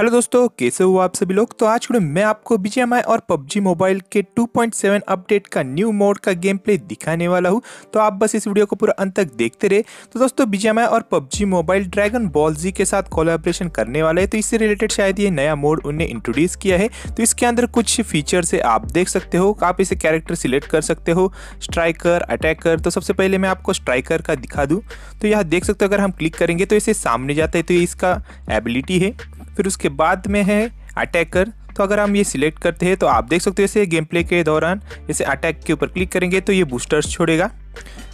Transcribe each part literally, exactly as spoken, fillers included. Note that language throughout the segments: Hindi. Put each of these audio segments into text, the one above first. हेलो दोस्तों, कैसे हो आप सभी लोग। तो आज के मैं आपको बीजीएमआई और पबजी मोबाइल के टू पॉइंट सेवन अपडेट का न्यू मोड का गेम प्ले दिखाने वाला हूँ, तो आप बस इस वीडियो को पूरा अंत तक देखते रहे। तो दोस्तों, बीजीएमआई और PUBG mobile Dragon Ball Z के साथ कोलैबोरेशन करने वाला है, तो इससे रिलेटेड शायद ये नया मोड उन्हें इंट्रोड्यूस किया है। तो इसके अंदर कुछ फीचर्स है, आप देख सकते हो। आप इसे कैरेक्टर सिलेक्ट कर सकते हो, स्ट्राइकर, अटैकर। तो सबसे पहले मैं आपको स्ट्राइकर का दिखा दूँ। तो यहाँ देख सकते हो, अगर हम क्लिक करेंगे तो इसे सामने जाता है, तो इसका एबिलिटी है। फिर उसके बाद में है अटैकर। तो अगर हम ये सिलेक्ट करते हैं तो आप देख सकते हो, इसे गेम प्ले के दौरान इसे अटैक के ऊपर क्लिक करेंगे तो ये बूस्टर्स छोड़ेगा।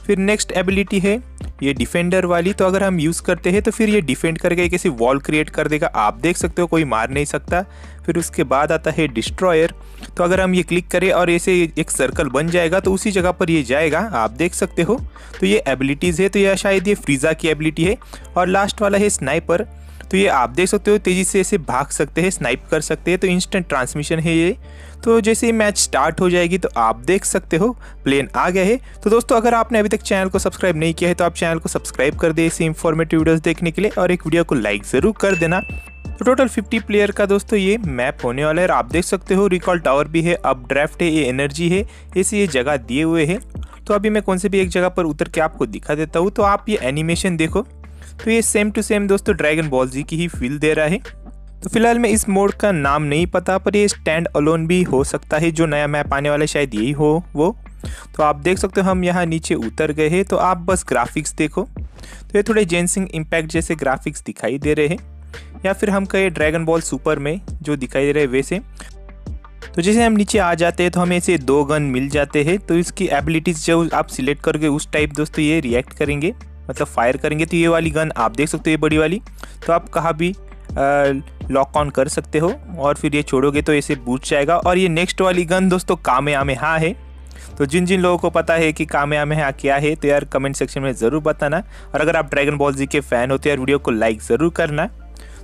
फिर नेक्स्ट एबिलिटी है ये डिफेंडर वाली। तो अगर हम यूज़ करते हैं तो फिर ये डिफेंड करके किसी वॉल क्रिएट कर देगा, आप देख सकते हो, कोई मार नहीं सकता। फिर उसके बाद आता है डिस्ट्रॉयर। तो अगर हम ये क्लिक करें और ऐसे एक सर्कल बन जाएगा तो उसी जगह पर ये जाएगा, आप देख सकते हो। तो ये एबिलिटीज़ है। तो यह शायद ये फ्रीज़ा की एबिलिटी है। और लास्ट वाला है स्नाइपर। तो ये आप देख सकते हो, तेज़ी से ऐसे भाग सकते हैं, स्नाइप कर सकते हैं। तो इंस्टेंट ट्रांसमिशन है ये। तो जैसे ही मैच स्टार्ट हो जाएगी तो आप देख सकते हो प्लेन आ गया है। तो दोस्तों, अगर आपने अभी तक चैनल को सब्सक्राइब नहीं किया है तो आप चैनल को सब्सक्राइब कर दें ऐसे इंफॉर्मेटिव वीडियोस देखने के लिए, और एक वीडियो को लाइक ज़रूर कर देना। तो टोटल फिफ्टी प्लेयर का दोस्तों ये मैप होने वाला है, और आप देख सकते हो रिकॉल टावर भी है, अप ड्राफ्ट है, ये एनर्जी है, ऐसे ये जगह दिए हुए हैं। तो अभी मैं कौन से भी एक जगह पर उतर के आपको दिखा देता हूँ। तो आप ये एनिमेशन देखो, तो ये सेम टू सेम दोस्तों ड्रैगन बॉल जी की ही फील दे रहा है। तो फिलहाल मैं इस मोड का नाम नहीं पता, पर ये स्टैंड अलोन भी हो सकता है, जो नया मैप आने वाला है शायद यही हो वो। तो आप देख सकते हो, हम यहाँ नीचे उतर गए हैं। तो आप बस ग्राफिक्स देखो, तो ये थोड़े जेनसिंग इम्पैक्ट जैसे ग्राफिक्स दिखाई दे रहे हैं, या फिर हम कहे ड्रैगन बॉल सुपर में जो दिखाई दे रहे हैं वैसे। तो जैसे हम नीचे आ जाते हैं तो हमें ऐसे दो गन मिल जाते हैं। तो इसकी एबिलिटीज़ जो आप सिलेक्ट करोगे उस टाइप दोस्तों ये रिएक्ट करेंगे, मतलब फायर करेंगे। तो ये वाली गन आप देख सकते हो, ये बड़ी वाली, तो आप कहाँ भी लॉक ऑन कर सकते हो, और फिर ये छोड़ोगे तो ऐसे बूट जाएगा। और ये नेक्स्ट वाली गन दोस्तों कामेहामेहा है। तो जिन जिन लोगों को पता है कि कामेहामेहा क्या है तो यार कमेंट सेक्शन में ज़रूर बताना, और अगर आप ड्रैगन बॉल जी के फ़ैन हो तो यार वीडियो को लाइक ज़रूर करना।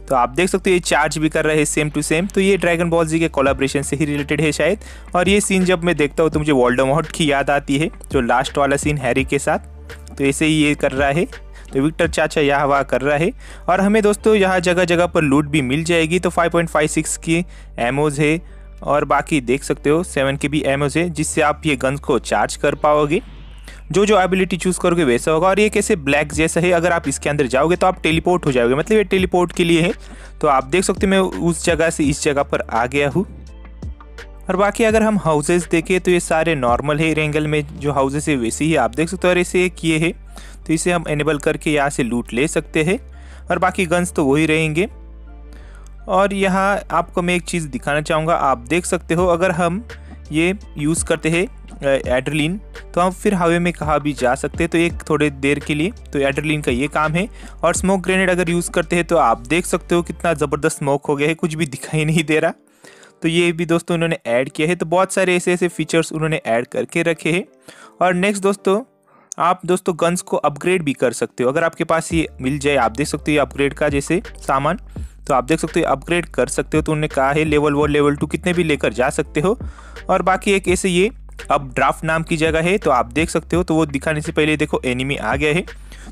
तो आप देख सकते हो ये चार्ज भी कर रहे हैं सेम टू सेम। तो ये ड्रैगन बॉल जी के कोलैबोरेशन से ही रिलेटेड है शायद। और ये सीन जब मैं देखता हूँ तो मुझे वोल्डेमॉर्ट की याद आती है, जो लास्ट वाला सीन हैरी के साथ। तो ऐसे ही ये कर रहा है, तो विक्टर चाचा यह हवा कर रहा है। और हमें दोस्तों यहाँ जगह जगह पर लूट भी मिल जाएगी। तो फाइव पॉइंट फाइव सिक्स की एमोज़ है, और बाकी देख सकते हो सेवन की भी एमोज़ है, जिससे आप ये गन्स को चार्ज कर पाओगे। जो जो एबिलिटी चूज़ करोगे वैसा होगा। और ये कैसे ब्लैक जैसा है, अगर आप इसके अंदर जाओगे तो आप टेलीपोर्ट हो जाओगे, मतलब ये टेलीपोर्ट के लिए है। तो आप देख सकते हो मैं उस जगह से इस जगह पर आ गया हूँ। और बाकी अगर हम हाउसेस देखें तो ये सारे नॉर्मल है, रेंगल में जो हाउसेस है वैसे ही आप देख सकते हो। और ऐसे एक ये है, तो इसे हम एनेबल करके यहाँ से लूट ले सकते हैं, और बाकी गन्स तो वही रहेंगे। और यहाँ आपको मैं एक चीज़ दिखाना चाहूँगा, आप देख सकते हो अगर हम ये यूज़ करते हैं एड्रेलिन तो हम फिर हवा में कहाँ भी जा सकते हैं, तो एक थोड़े देर के लिए। तो एड्रेलिन का ये काम है। और स्मोक ग्रेनेड अगर यूज़ करते हैं तो आप देख सकते हो कितना ज़बरदस्त स्मोक हो गया है, कुछ भी दिखाई नहीं दे रहा। तो ये भी दोस्तों उन्होंने ऐड किया है। तो बहुत सारे ऐसे ऐसे फीचर्स उन्होंने ऐड करके रखे हैं। और नेक्स्ट दोस्तों आप दोस्तों गन्स को अपग्रेड भी कर सकते हो, अगर आपके पास ये मिल जाए। आप देख सकते हो ये अपग्रेड का जैसे सामान, तो आप देख सकते हो अपग्रेड कर सकते हो। तो उन्होंने कहा है लेवल वन लेवल टू कितने भी लेकर जा सकते हो। और बाकी एक ऐसे ये अब ड्राफ्ट नाम की जगह है, तो आप देख सकते हो। तो वो दिखाने से पहले देखो एनिमी आ गया है,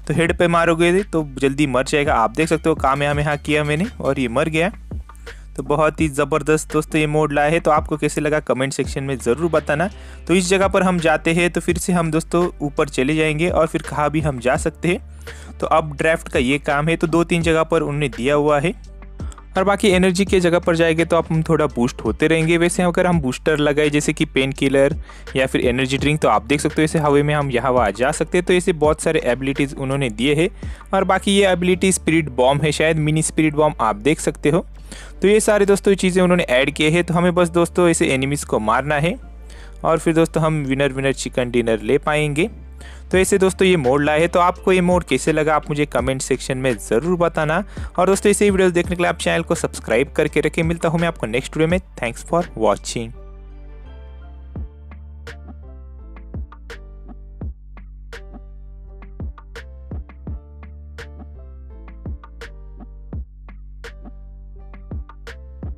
तो हेड पे मारोगे तो जल्दी मर जाएगा। आप देख सकते हो कामेहामेहा किया मैंने और ये मर गया। तो बहुत ही ज़बरदस्त दोस्तों ये मोड लाया है। तो आपको कैसे लगा कमेंट सेक्शन में ज़रूर बताना। तो इस जगह पर हम जाते हैं तो फिर से हम दोस्तों ऊपर चले जाएंगे, और फिर कहाँ भी हम जा सकते हैं। तो अब ड्राफ्ट का ये काम है, तो दो तीन जगह पर उन्होंने दिया हुआ है। और बाकी एनर्जी के जगह पर जाएंगे तो आप हम थोड़ा बूस्ट होते रहेंगे। वैसे अगर हम बूस्टर लगाए जैसे कि पेन किलर या फिर एनर्जी ड्रिंक, तो आप देख सकते हो ऐसे हवा में हम यहाँ वहाँ जा सकते हैं। तो ऐसे बहुत सारे एबिलिटीज़ उन्होंने दिए हैं। और बाकी ये एबिलिटी स्पिरिट बॉम्ब है शायद, मिनी स्पिरिट बॉम्ब आप देख सकते हो। तो ये सारे दोस्तों चीज़ें उन्होंने ऐड किए हैं। तो हमें बस दोस्तों ऐसे एनिमीज़ को मारना है, और फिर दोस्तों हम विनर विनर चिकन डिनर ले पाएंगे। तो ऐसे दोस्तों ये मोड लाए हैं। तो आपको ये मोड कैसे लगा आप मुझे कमेंट सेक्शन में ज़रूर बताना। और दोस्तों ऐसे ही वीडियोस देखने के लिए आप चैनल को सब्सक्राइब करके रखें। मिलता हूँ मैं आपको नेक्स्ट वीडियो में। Thanks for watching.